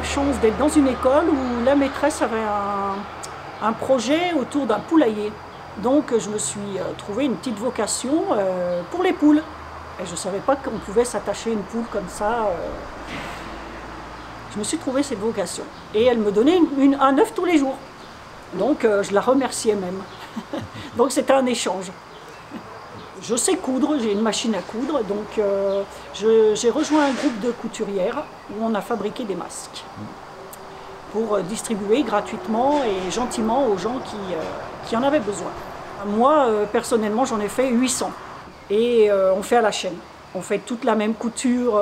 la chance d'être dans une école où la maîtresse avait un projet autour d'un poulailler. Donc je me suis trouvé une petite vocation pour les poules. Et je ne savais pas qu'on pouvait s'attacher une poule comme ça. Je me suis trouvé cette vocation. Et elle me donnait un œuf tous les jours. Donc je la remerciais même. Donc c'était un échange. Je sais coudre, j'ai une machine à coudre, donc j'ai rejoint un groupe de couturières où on a fabriqué des masques pour distribuer gratuitement et gentiment aux gens qui en avaient besoin. Moi, personnellement, j'en ai fait 800 et on fait à la chaîne. On fait toute la même couture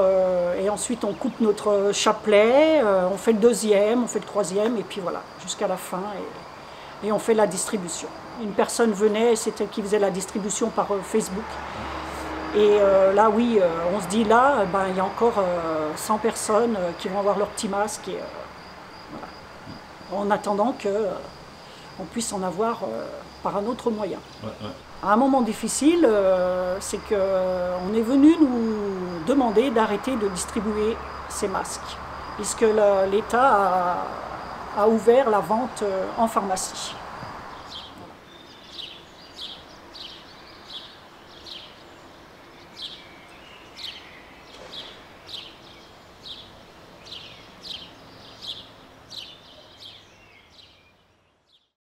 et ensuite on coupe notre chapelet, on fait le deuxième, on fait le troisième et puis voilà, jusqu'à la fin. Et on fait la distribution. Une personne venait, c'était qui faisait la distribution par Facebook. Et là, oui, on se dit là, ben, il y a encore 100 personnes qui vont avoir leur petit masque. Et, voilà. En attendant qu'on puisse en avoir par un autre moyen. Ouais, ouais. À un moment difficile, c'est qu'on est venu nous demander d'arrêter de distribuer ces masques. Puisque l'État a ouvert la vente en pharmacie.